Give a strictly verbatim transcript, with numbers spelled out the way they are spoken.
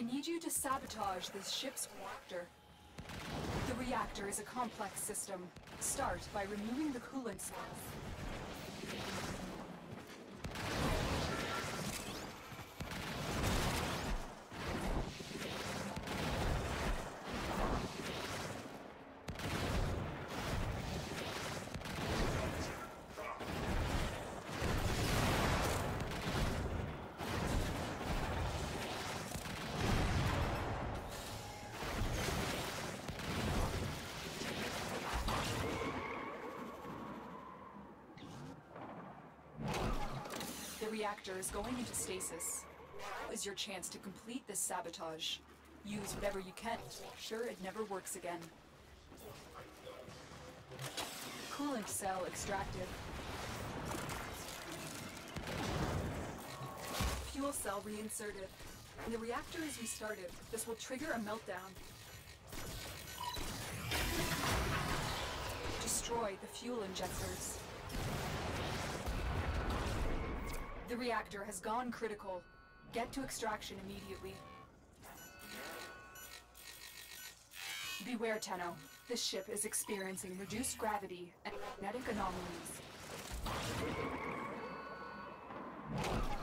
I need you to sabotage this ship's reactor. The reactor is a complex system. Start by removing the coolant cells. The reactor is going into stasis. Now is your chance to complete this sabotage. Use whatever you can to make sure it never works again. Coolant cell extracted. Fuel cell reinserted. When the reactor is restarted, this will trigger a meltdown. Destroy the fuel injectors. The reactor has gone critical. Get to extraction immediately. Beware, Tenno. This ship is experiencing reduced gravity and magnetic anomalies.